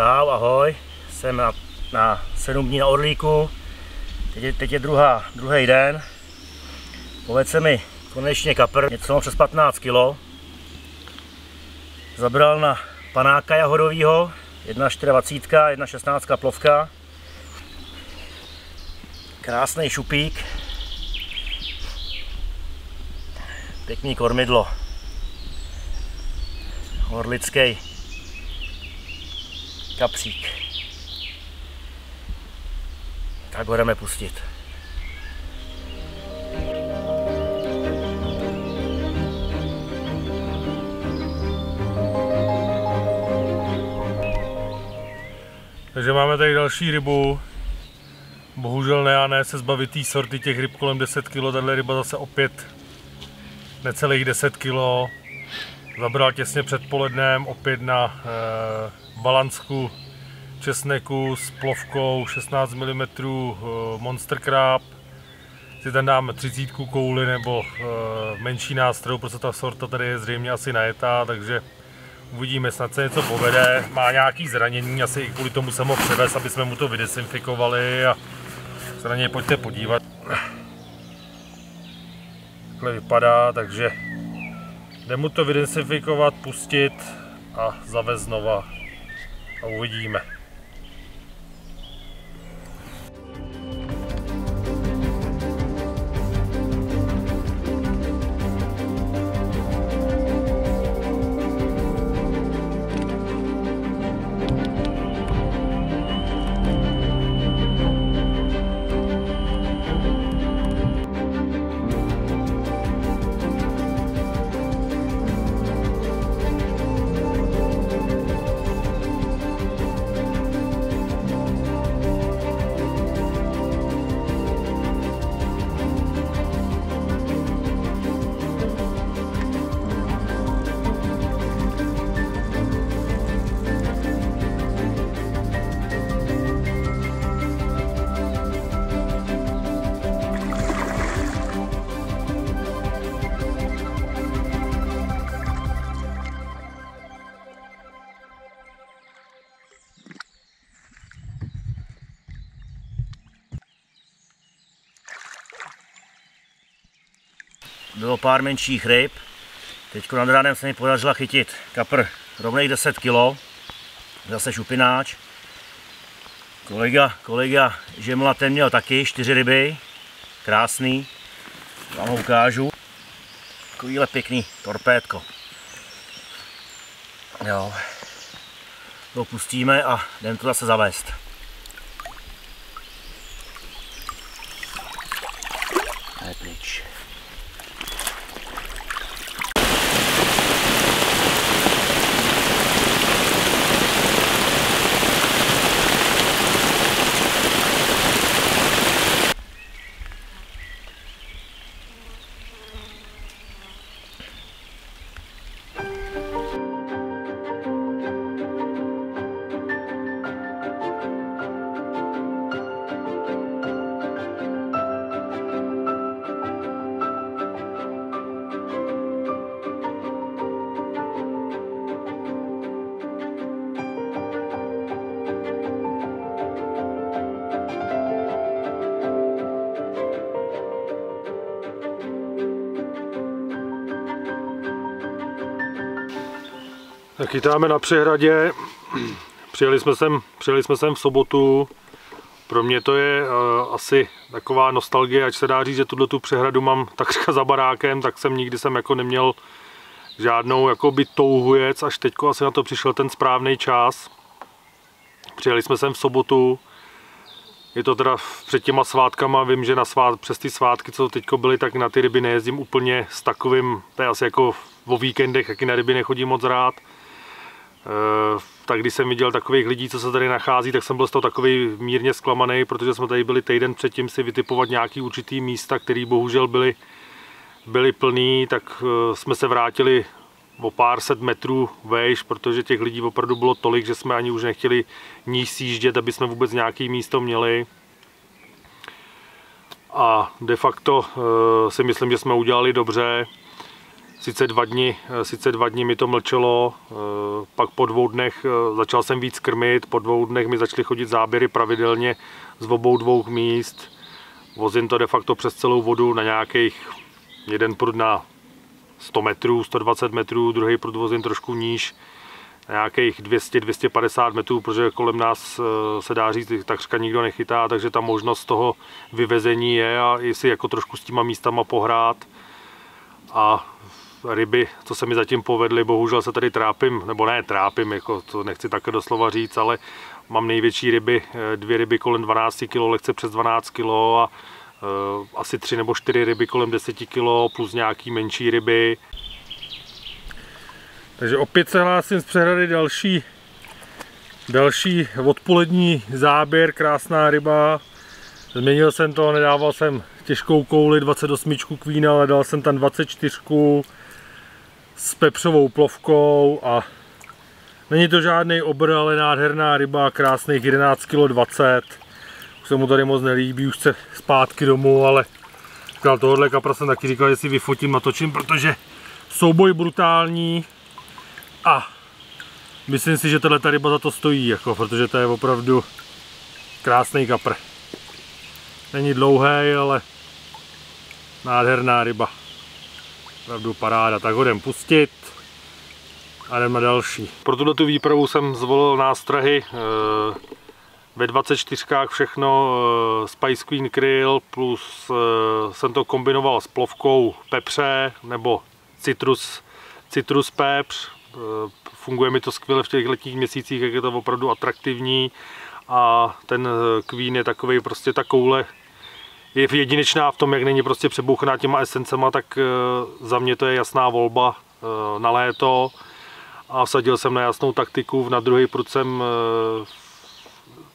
Čau, ahoj, jsem na 7 dní na Orlíku, teď je druhý den, povece mi konečně kapr, něco přes 15 kg, zabral na panáka jahodovýho, 1,24, 1,16 plovka, krásný šupík, pěkný kormidlo, orlický kapřík. Tak ho jdeme pustit. Takže máme tady další rybu. Bohužel ne se zbavit té sorty těch ryb kolem 10 kg. Tahle ryba zase opět necelých 10 kg. Zabral těsně předpolednem opět na balansku česneku s plovkou 16 mm Monster Crab. Si tam dáme 30 kouli nebo menší nástroj, protože ta sorta tady je zřejmě asi najetá, takže uvidíme, snad se něco povede. Má nějaký zranění, asi i kvůli tomu jsem ho převez, aby jsme mu to vydesinfikovali, a se na něj pojďte podívat. Takhle vypadá, takže jde mu to vydesinfikovat, pustit a zavez znova a uvidíme. Bylo pár menších ryb. Teď nad ránem se mi podařila chytit kapr rovnej 10 kg. Zase šupináč. Kolega Žemla, ten měl taky 4 ryby. Krásný. Vám ho ukážu. Takovýhle pěkný torpédko. Jo. To pustíme a jdeme to zase zavést. To je pryč. Chytáme na Přehradě, přijeli jsme sem v sobotu, pro mě to je asi taková nostalgie, ať se dá říct, že tu přehradu mám takřka za barákem, tak jsem nikdy jako neměl žádnou jakoby touhujec, až teďko asi na to přišel ten správný čas. Přijeli jsme sem v sobotu, je to teda před těma svátkama, vím, že přes ty svátky, co teďko byly, tak na ty ryby nejezdím úplně s takovým, to je asi jako o víkendech, taky na ryby nechodím moc rád. Tak když jsem viděl takových lidí, co se tady nachází, tak jsem byl z toho takový mírně zklamaný, protože jsme tady byli týden předtím si vytipovat nějaký určitý místa, které bohužel byly plný, tak jsme se vrátili o pár set metrů vejš, protože těch lidí opravdu bylo tolik, že jsme ani už nechtěli níž sjíždět, aby jsme vůbec nějaké místo měli. A de facto si myslím, že jsme udělali dobře. Sice dva dny mi to mlčelo, pak po 2 dnech začal jsem víc krmit, po 2 dnech mi začaly chodit záběry pravidelně z obou míst. Vozím to de facto přes celou vodu na nějakých jeden prut na 100 metrů, 120 metrů, druhý prut vozím trošku níž, na nějakých 200-250 metrů, protože kolem nás se dá říct, takřka nikdo nechytá, takže ta možnost toho vyvezení je a i si jako trošku s těma místama pohrát. A ryby, co se mi zatím povedly, bohužel se tady trápím, nebo ne trápím, jako to nechci také doslova říct, ale mám největší ryby, 2 ryby kolem 12 kg, lehce přes 12 kg a asi 3 nebo 4 ryby kolem 10 kg plus nějaký menší ryby. Takže opět se hlásím z přehrady, další odpolední záběr, krásná ryba. Změnil jsem to, nedával jsem těžkou kouli 28 Queen, ale dal jsem tam 24 s pepřovou plovkou a není to žádný obr, ale nádherná ryba, krásných 11,20 kg. Už se mu tady moc nelíbí, už chce zpátky domů, ale říkal, tohohle kapra jsem taky říkal, že si vyfotím, natočím, protože souboj brutální a myslím si, že tato ryba za to stojí, jako, protože to je opravdu krásný kapr. Není dlouhý, ale nádherná ryba. Opravdu paráda, tak ho jdem pustit a jdem na další. Pro tuto výpravu jsem zvolil nástrahy ve 24 všechno Spice Queen Krill, plus jsem to kombinoval s plovkou pepře nebo citrus pepř. Funguje mi to skvěle v těch letních měsících, jak je to opravdu atraktivní. A ten Queen je takový, prostě ta koule je jedinečná v tom, jak není prostě přebouchaná těma esencema, tak za mě to je jasná volba na léto. A vsadil jsem na jasnou taktiku, na druhý prut jsem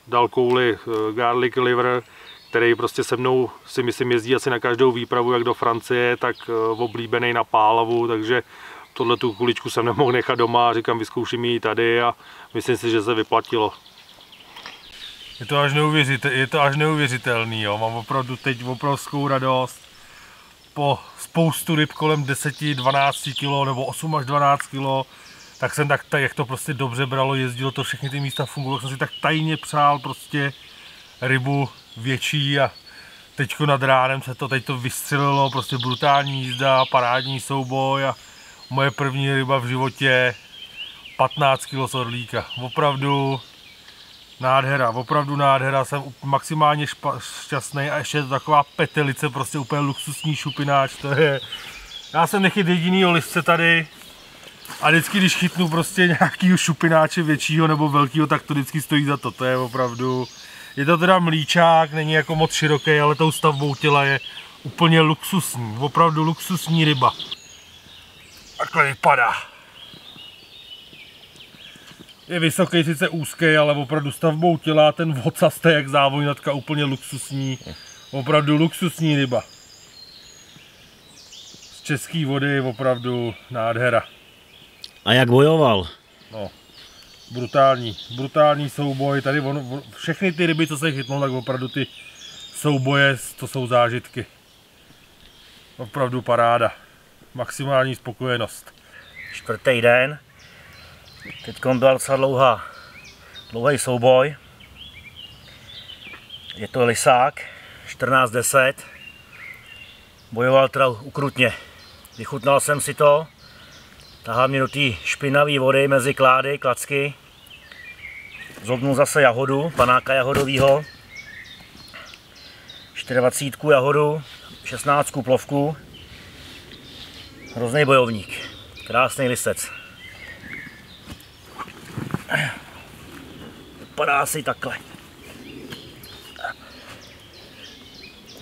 dal kouli Garlic Liver, který prostě se mnou, si myslím, jezdí asi na každou výpravu, jak do Francie, tak oblíbený na pálavu, takže tohle tu kuličku jsem nemohl nechat doma, říkám, vyzkouším ji tady a myslím si, že se vyplatilo. Je to až neuvěřitelný, jo. Mám opravdu teď obrovskou radost. Po spoustu ryb kolem 10-12 kg nebo 8 až 12 kg, tak jsem tak, jak to prostě dobře bralo, jezdilo to, všechny ty místa fungovalo, jsem si tak tajně přál prostě rybu větší a teďko nad ránem se to, teď to vystřelilo, prostě brutální jízda, parádní souboj a moje první ryba v životě 15 kg z orlíka, opravdu. Nádhera, opravdu nádhera, jsem maximálně šťastný a ještě je to taková petelice, prostě úplně luxusní šupináč, to je. Já jsem nechyt jedinýho listce tady a vždycky, když chytnu prostě nějakýho šupináče většího nebo velkýho, tak to vždycky stojí za to, to je opravdu. Je to teda mlíčák, není jako moc široký, ale tou stavbou těla je úplně luxusní, opravdu luxusní ryba. Takhle vypadá. Je vysoký, sice úzký, ale opravdu stavbou těla, ten vocas jak závojnatka, úplně luxusní. Opravdu luxusní ryba. Z české vody opravdu nádhera. A jak bojoval? No, brutální souboj. Tady všechny ty ryby, co se chytnou, tak opravdu ty souboje, to jsou zážitky. Opravdu paráda. Maximální spokojenost. 4. den. Teď byla docela dlouhý souboj. Je to lisák, 14-10. Bojoval teda ukrutně. Vychutnal jsem si to. Tahal mě do té špinavé vody mezi klády, klacky. Zobnul zase jahodu, panáka jahodovýho. 24 jahodu, 16 plovku. Hrozný bojovník, krásný listec. Vypadá si takhle.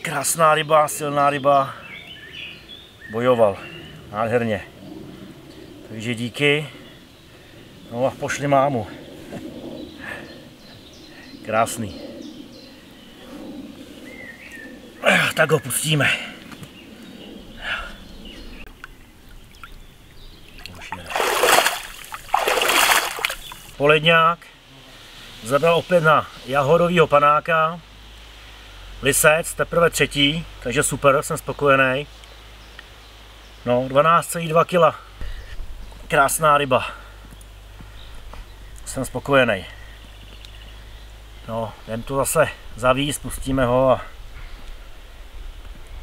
Krásná ryba, silná ryba. Bojoval, nádherně. Takže díky. No a pošli mámu. Krásný. Tak ho pustíme. Poledňák zabral opět na jahodovýho panáka, lisec teprve 3., takže super, jsem spokojený. No, 12,2 kg. Krásná ryba. Jsem spokojený. No, jdem to zase zavíst, pustíme ho a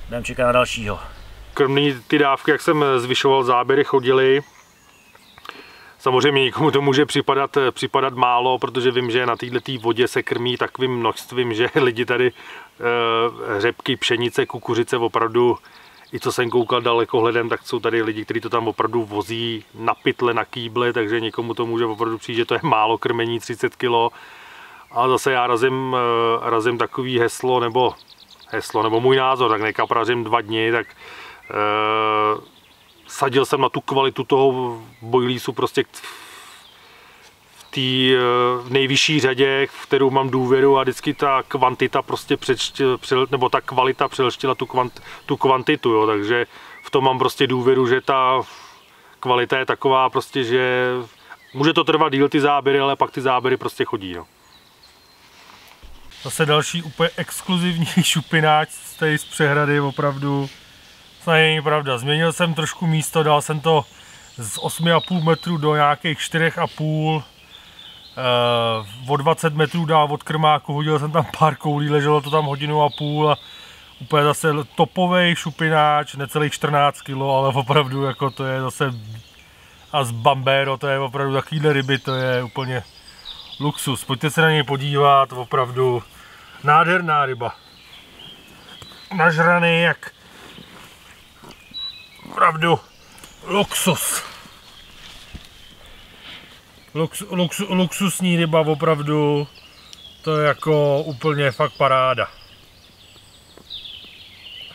jdem čekat na dalšího. Krmný ty dávky, jak jsem zvyšoval záběry, chodily. Samozřejmě nikomu to může připadat málo, protože vím, že na této vodě se krmí takovým množstvím, že lidi tady řepky, pšenice, kukuřice opravdu, i co jsem koukal dalekohledem, tak jsou tady lidi, kteří to tam opravdu vozí na pytle, na kýble, takže někomu to může opravdu přijít, že to je málo krmení, 30 kg. A zase já razím takový heslo nebo můj názor, tak nekaprařím 2 dny, tak sadil jsem na tu kvalitu toho bojlísu prostě v té nejvyšší řadě, v kterou mám důvěru, a vždycky ta kvantita prostě nebo ta kvalita přelštila tu kvantitu, jo, takže v tom mám prostě důvěru, že ta kvalita je taková prostě, že může to trvat díl ty záběry, ale pak ty záběry prostě chodí, jo. Zase další úplně exkluzivní šupináč z Přehrady, opravdu to není pravda. Změnil jsem trošku místo, dal jsem to z 8,5 metrů do nějakých 4,5. O 20 metrů dál od krmáku, hodil jsem tam pár koulí, leželo to tam 1,5 hodiny a úplně zase topovej šupináč, necelých 14 kg, ale opravdu jako to je zase a z Bambero, to je opravdu takovýhle ryby, to je úplně luxus. Pojďte se na něj podívat, opravdu nádherná ryba. Nažraný jak opravdu luxus. Luxusní ryba, opravdu to je jako úplně fakt paráda.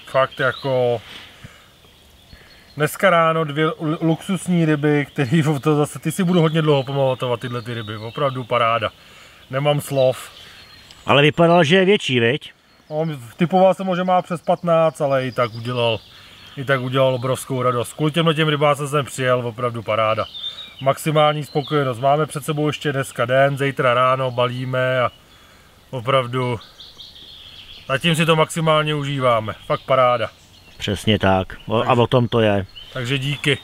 Fakt jako dneska ráno 2 luxusní ryby, které to zase, ty si budu hodně dlouho pamatovat tyhle ty ryby, opravdu paráda. Nemám slov. Ale vypadal, že je větší, viď? On typoval jsem ho, že má přes 15, ale i tak udělal obrovskou radost. Kvůli těm rybácům jsem přijel, opravdu paráda. Maximální spokojenost. Máme před sebou ještě dneska den, zítra ráno balíme a opravdu zatím si to maximálně užíváme. Fakt paráda. Přesně tak. A o tom to je. Takže díky.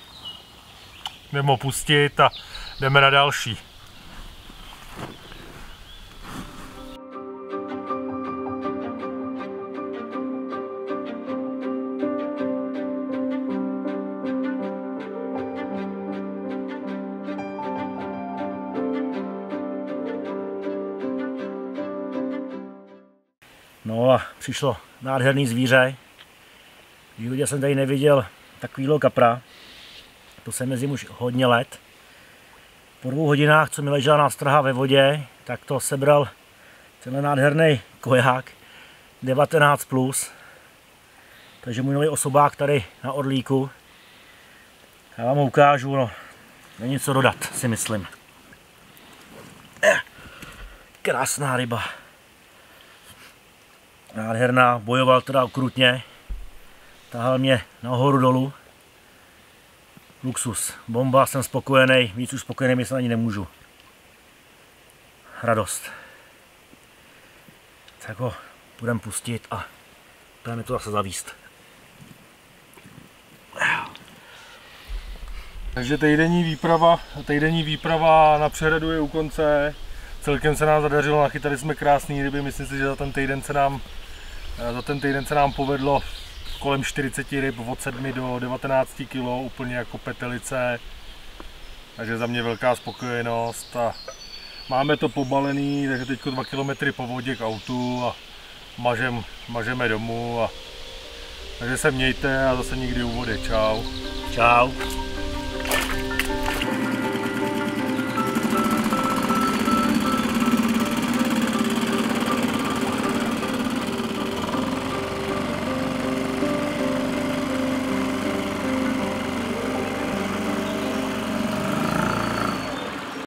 Jdeme opustit a jdeme na další. No a přišlo nádherný zvíře. V životě jsem tady neviděl takovýho kapra. To jsem mezi už hodně let. Po 2 hodinách, co mi ležela nástraha ve vodě, tak to sebral tenhle nádherný koják 19+. Takže můj nový osobák tady na Orlíku. Já vám ho ukážu, no. Není co dodat, si myslím. Krásná ryba. Nádherná, bojoval teda okrutně, tahal mě nahoru dolů. Luxus, bomba, jsem spokojený, víc už spokojený myslím ani nemůžu. Radost. Tak ho budeme pustit a budeme to zase zavíst. Takže týdenní výprava na Přehradu je u konce. Celkem se nám zadařilo, nachytali jsme krásné ryby, myslím si, že za ten týden se nám povedlo kolem 40 ryb, od 7 do 19 kg, úplně jako petelice. Takže za mě velká spokojenost. A máme to pobalený, takže teď 2 km po vodě k autu a mažeme domů. Takže se mějte a zase někdy u vody. Čau. Čau.